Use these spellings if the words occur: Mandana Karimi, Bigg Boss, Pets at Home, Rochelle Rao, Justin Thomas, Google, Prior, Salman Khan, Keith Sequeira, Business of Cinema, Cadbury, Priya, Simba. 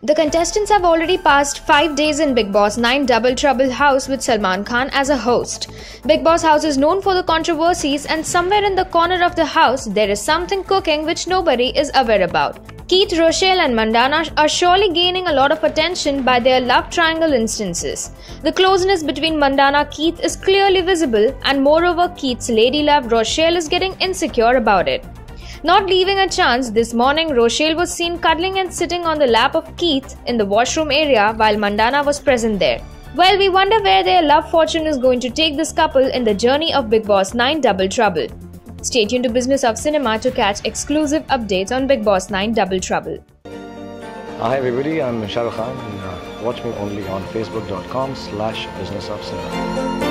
The contestants have already passed 5 days in Bigg Boss 9 Double Trouble House with Salman Khan as a host. Bigg Boss House is known for the controversies, and somewhere in the corner of the house there is something cooking which nobody is aware about. Keith, Rochelle and Mandana are surely gaining a lot of attention by their love triangle instances. The closeness between Mandana and Keith is clearly visible, and moreover Keith's lady love Rochelle is getting insecure about it. Not leaving a chance, this morning Rochelle was seen cuddling and sitting on the lap of Keith in the washroom area while Mandana was present there. Well, we wonder where their love fortune is going to take this couple in the journey of Bigg Boss 9 Double Trouble. Stay tuned to Business of Cinema to catch exclusive updates on Bigg Boss 9 Double Trouble. Hi everybody, I'm Rochelle Rao. Watch me only on facebook.com/businessofcinema.